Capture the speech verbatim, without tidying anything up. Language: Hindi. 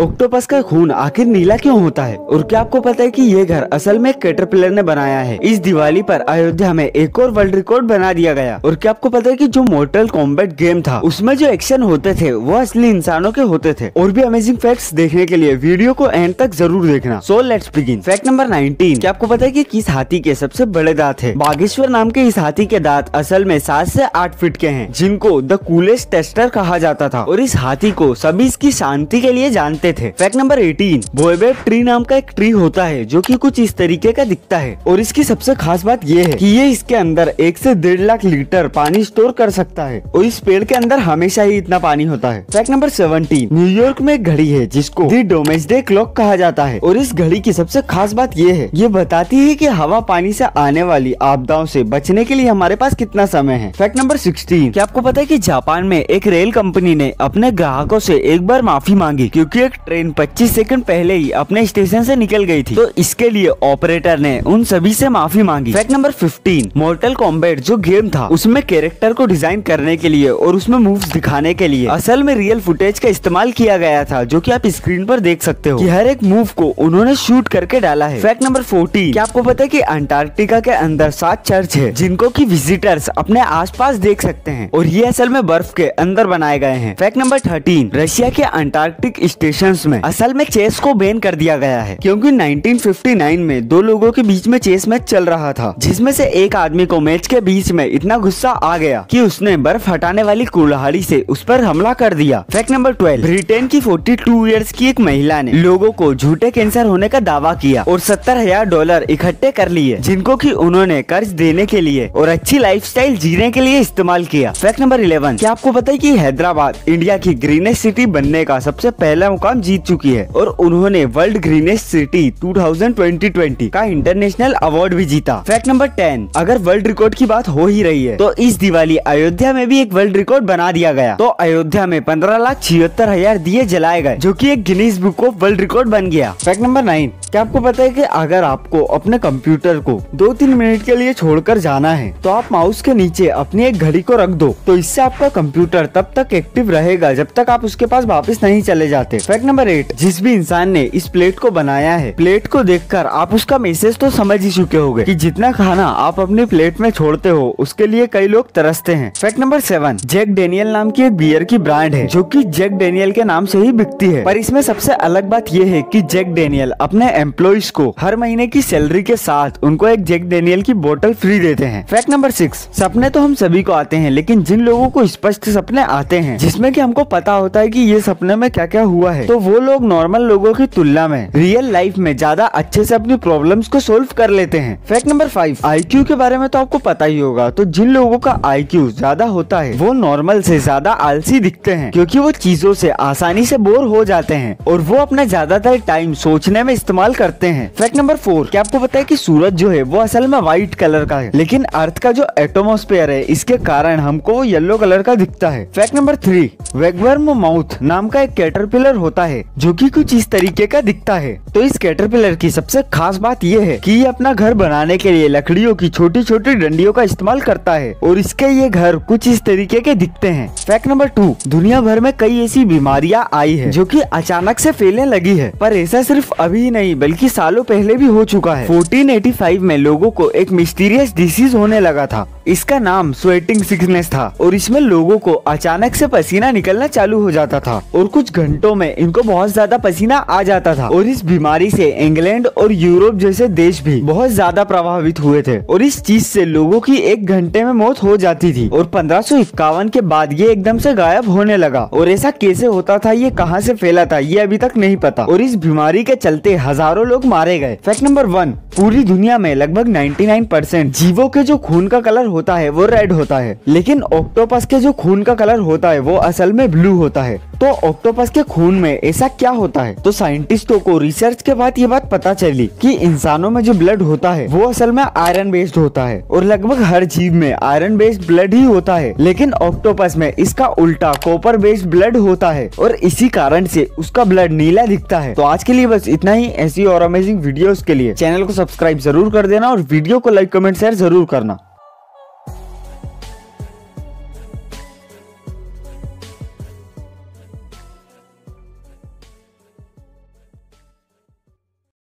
ऑक्टोपस का खून आखिर नीला क्यों होता है और क्या आपको पता है कि ये घर असल में कैटरपिलर ने बनाया है। इस दिवाली पर अयोध्या में एक और वर्ल्ड रिकॉर्ड बना दिया गया। और क्या आपको पता है कि जो मॉर्टल कॉम्बैट गेम था उसमें जो एक्शन होते थे वो असली इंसानों के होते थे। और भी अमेजिंग फैक्ट्स देखने के लिए वीडियो को एंड तक जरूर देखना। So let's begin. Fact number nineteen. क्या आपको पता है कि किस हाथी के सबसे बड़े दांत है? बागेश्वर नाम के इस हाथी के दांत असल में सात से आठ फीट के हैं, जिनको द कूलेस्ट टेस्टर कहा जाता था और इस हाथी को सभी इसकी शांति के लिए जानते थे। Fact number eighteen. Baobab tree नाम का एक ट्री होता है जो कि कुछ इस तरीके का दिखता है और इसकी सबसे खास बात यह है कि ये इसके अंदर एक से डेढ़ लाख लीटर पानी स्टोर कर सकता है और इस पेड़ के अंदर हमेशा ही इतना पानी होता है। Fact number seventeen. न्यूयॉर्क में एक घड़ी है जिसको द डोम्सडे क्लॉक कहा जाता है और इस घड़ी की सबसे खास बात यह है, ये बताती है कि हवा पानी से आने वाली आपदाओं से बचने के लिए हमारे पास कितना समय है। Fact number sixteen. क्या आपको पता है कि जापान में एक रेल कंपनी ने अपने ग्राहकों से एक बार माफी मांगी क्योंकि एक ट्रेन पच्चीस सेकंड पहले ही अपने स्टेशन से निकल गई थी, तो इसके लिए ऑपरेटर ने उन सभी से माफी मांगी। Fact number fifteen. Mortal Kombat जो गेम था उसमें कैरेक्टर को डिजाइन करने के लिए और उसमें मूव्स दिखाने के लिए असल में रियल फुटेज का इस्तेमाल किया गया था, जो कि आप स्क्रीन पर देख सकते हो कि हर एक मूव को उन्होंने शूट करके डाला है। Fact number fourteen. क्या आपको पता है कि अंटार्कटिका के अंदर सात चर्च है जिनको की विजिटर्स अपने आस पास देख सकते हैं और ये असल में बर्फ के अंदर बनाए गए हैं। Fact number thirteen. रशिया के अंटार्कटिक स्टेशन में असल में चेस को बैन कर दिया गया है क्योंकि नाइनटीन फिफ्टी नाइन में दो लोगों के बीच में चेस मैच चल रहा था, जिसमें से एक आदमी को मैच के बीच में इतना गुस्सा आ गया कि उसने बर्फ हटाने वाली कुल्हाड़ी से उस पर हमला कर दिया। Fact number twelve. ब्रिटेन की बयालीस इयर्स की एक महिला ने लोगों को झूठे कैंसर होने का दावा किया और सत्तर हजार डॉलर इकट्ठे कर लिए, जिनको की उन्होंने कर्ज देने के लिए और अच्छी लाइफस्टाइल जीने के लिए इस्तेमाल किया। Fact number eleven. क्या आपको पता है कि हैदराबाद इंडिया की ग्रीनेस्ट सिटी बनने का सबसे पहला काम जीत चुकी है और उन्होंने world greenest city two thousand twenty का इंटरनेशनल अवार्ड भी जीता। Fact number ten. अगर वर्ल्ड रिकॉर्ड की बात हो ही रही है तो इस दिवाली अयोध्या में भी एक वर्ल्ड रिकॉर्ड बना दिया गया। तो अयोध्या में पंद्रह लाख छिहत्तर हजार दिए जलाए गए, जो कि एक Guinness book of world record बन गया। Fact number nine. क्या आपको पता है कि अगर आपको अपने कंप्यूटर को दो तीन मिनट के लिए छोड़कर जाना है तो आप माउस के नीचे अपनी एक घड़ी को रख दो, तो इससे आपका कंप्यूटर तब तक एक्टिव रहेगा जब तक आप उसके पास वापस नहीं चले जाते। Fact number eight. जिस भी इंसान ने इस प्लेट को बनाया है, प्लेट को देखकर आप उसका मैसेज तो समझ ही चुके होंगे कि जितना खाना आप अपनी प्लेट में छोड़ते हो उसके लिए कई लोग तरसते हैं। Fact number seven. Jack Daniel नाम की एक बियर की ब्रांड है जो कि जैक डेनियल के नाम से ही बिकती है, पर इसमें सबसे अलग बात यह है कि जैक डेनियल अपने एम्प्लॉइज को हर महीने की सैलरी के साथ उनको एक जैक डेनियल की बोतल फ्री देते हैं। Fact number six. सपने तो हम सभी को आते हैं, लेकिन जिन लोगों को स्पष्ट सपने आते हैं जिसमें कि हमको पता होता है कि ये सपने में क्या क्या हुआ है, तो वो लोग नॉर्मल लोगों की तुलना में रियल लाइफ में ज्यादा अच्छे से अपनी प्रॉब्लम्स को सोल्व कर लेते हैं। Fact number five. आईक्यू के बारे में तो आपको पता ही होगा, तो जिन लोगों का आईक्यू ज्यादा होता है वो नॉर्मल से ज्यादा आलसी दिखते हैं क्योंकि वो चीजों से आसानी से बोर हो जाते हैं और वो अपना ज्यादातर टाइम सोचने में इस्तेमाल करते हैं। Fact number four. क्या आपको पता है कि सूरज जो है वो असल में व्हाइट कलर का है, लेकिन अर्थ का जो एटमोस्फेयर है इसके कारण हमको वो येलो कलर का दिखता है। Fact number three. कैगवर्म माउथ नाम का एक कैटरपिलर होता है जो कि कुछ इस तरीके का दिखता है, तो इस कैटरपिलर की सबसे खास बात यह है कि ये अपना घर बनाने के लिए लकड़ियों की छोटी छोटी डंडियों का इस्तेमाल करता है और इसके ये घर कुछ इस तरीके के दिखते हैं। Fact number two. दुनिया भर में कई ऐसी बीमारियां आई है जो कि अचानक से फैलने लगी है, पर ऐसा सिर्फ अभी ही नहीं बल्कि सालों पहले भी हो चुका है। फोर्टीन एटी फाइव में लोगों को एक मिस्टीरियस डिसीज होने लगा था, इसका नाम स्वेटिंग सिकनेस था और इसमें लोगों को अचानक से पसीना निकलना चालू हो जाता था और कुछ घंटों में इनको बहुत ज्यादा पसीना आ जाता था और इस बीमारी से इंग्लैंड और यूरोप जैसे देश भी बहुत ज्यादा प्रभावित हुए थे और इस चीज से लोगों की एक घंटे में मौत हो जाती थी और पंद्रह सौ इक्यावन के बाद ये एकदम से गायब होने लगा और ऐसा कैसे होता था, ये कहाँ से फैला था, ये अभी तक नहीं पता और इस बीमारी के चलते हजारों लोग मारे गए। Fact number one. पूरी दुनिया में लगभग नाइन्टी नाइन परसेंट जीवों के जो खून का कलर होता है वो रेड होता है, लेकिन ऑक्टोपस के जो खून का कलर होता है वो असल में ब्लू होता है। तो ऑक्टोपस के खून में ऐसा क्या होता है? तो साइंटिस्टों को रिसर्च के बाद ये बात पता चली कि इंसानों में जो ब्लड होता है वो असल में आयरन बेस्ड होता है और लगभग हर जीव में आयरन बेस्ड ब्लड ही होता है, लेकिन ऑक्टोपस में इसका उल्टा कॉपर बेस्ड ब्लड होता है और इसी कारण से उसका ब्लड नीला दिखता है। तो आज के लिए बस इतना ही। ऐसी और अमेजिंग वीडियोस के लिए चैनल को सब्सक्राइब जरूर कर देना और वीडियो को लाइक कमेंट शेयर जरूर करना।